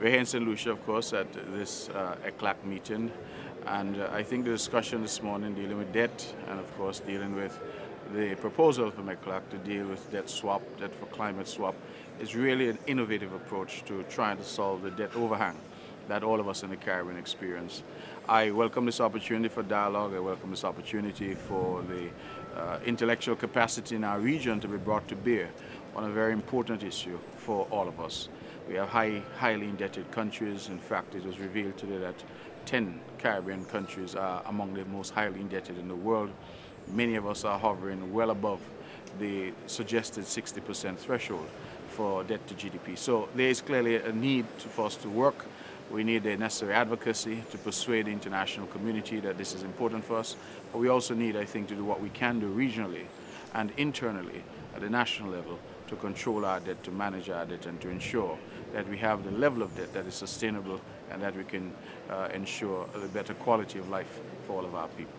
We're here in Saint Lucia, of course, at this ECLAC meeting, and I think the discussion this morning dealing with debt and, of course, dealing with the proposal from ECLAC to deal with debt swap, debt for climate swap, is really an innovative approach to trying to solve the debt overhang that all of us in the Caribbean experience. I welcome this opportunity for dialogue. I welcome this opportunity for the intellectual capacity in our region to be brought to bear on a very important issue for all of us. We have highly indebted countries. In fact, it was revealed today that 10 Caribbean countries are among the most highly indebted in the world. Many of us are hovering well above the suggested 60% threshold for debt to GDP. So there is clearly a need for us to work. We need the necessary advocacy to persuade the international community that this is important for us. But we also need, I think, to do what we can do regionally and internally at the national level to control our debt, to manage our debt, and to ensure that we have the level of debt that is sustainable and that we can ensure a better quality of life for all of our people.